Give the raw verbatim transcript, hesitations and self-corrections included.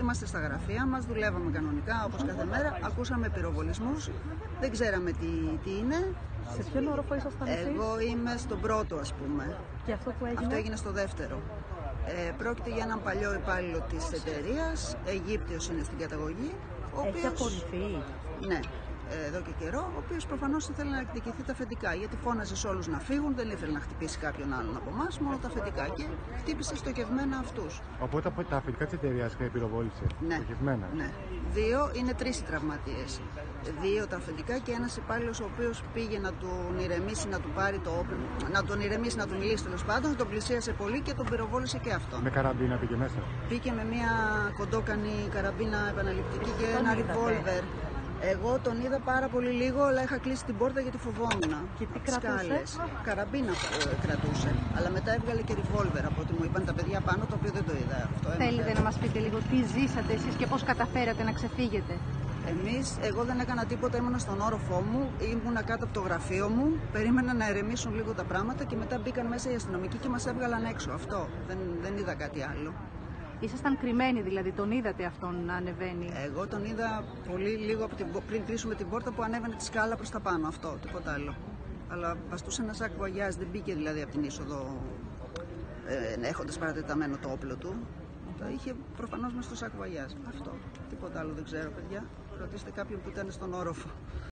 Είμαστε στα γραφεία μας, δουλεύαμε κανονικά όπως κάθε μέρα, ακούσαμε πυροβολισμούς, δεν ξέραμε τι, τι είναι. Σε ποιον όροφο ήσασταν εσείς? Εγώ είμαι στον πρώτο, ας πούμε. Και αυτό που έγινε? Αυτό έγινε στο δεύτερο. Ε, πρόκειται για έναν παλιό υπάλληλο της εταιρείας, Αιγύπτιος είναι στην καταγωγή. Ο οποίος... Έχει απολυθεί. Ναι, εδώ και καιρό, ο οποίος προφανώς ήθελε να εκδικηθεί τα αφεντικά, γιατί φώναζε σε όλους να φύγουν, δεν ήθελε να χτυπήσει κάποιον άλλον από εμάς, μόνο τα αφεντικά, και χτύπησε στοχευμένα αυτούς. Οπότε τα αφεντικά της εταιρείας πυροβόλησε. Ναι. Στοχευμένα. Ναι. Δύο, είναι τρεις οι τραυματίες. Δύο τα αφεντικά και ένας υπάλληλος ο οποίος πήγε να τον ηρεμήσει, να του πάρει το όπλο, να τον ηρεμήσει, να του μιλήσει τέλος πάντων, τον πλησίασε πολύ και τον πυροβόλησε και αυτό. Με καραμπίνα πήγε μέσα. Πήγε με μια κοντόκανη καραμπίνα επαναληπτική και ένα ριβόλβερ. Εγώ τον είδα πάρα πολύ λίγο, αλλά είχα κλείσει την πόρτα γιατί φοβόμουν. Και τι κρατούσε? Καραμπίνα κρατούσε. Αλλά μετά έβγαλε και ριβόλβερ από ό,τι μου είπαν τα παιδιά πάνω, το οποίο δεν το είδα αυτό. Θέλετε να μας πείτε λίγο τι ζήσατε εσείς και πώς καταφέρατε να ξεφύγετε? Εμείς, εγώ δεν έκανα τίποτα, ήμουνα στον όροφό μου, ήμουνα κάτω από το γραφείο μου, περίμενα να ερεμήσουν λίγο τα πράγματα και μετά μπήκαν μέσα οι αστυνομικοί και μας έβγαλαν έξω. Αυτό. Δεν, δεν είδα κάτι άλλο. Ήσασταν κρυμμένοι, δηλαδή τον είδατε αυτόν να ανεβαίνει? Εγώ τον είδα πολύ λίγο από την, πριν κλείσουμε την πόρτα, που ανέβαινε τη σκάλα προς τα πάνω, αυτό, τίποτα άλλο. Αλλά βαστούσε ένα σάκ βαγιάς, δεν μπήκε δηλαδή από την είσοδο ε, έχοντας παρατεταμένο το όπλο του. Το είχε προφανώς μες στο σάκ βαγιάς. Αυτό, τίποτα άλλο δεν ξέρω, παιδιά. Ρωτήστε κάποιον που ήταν στον όροφο.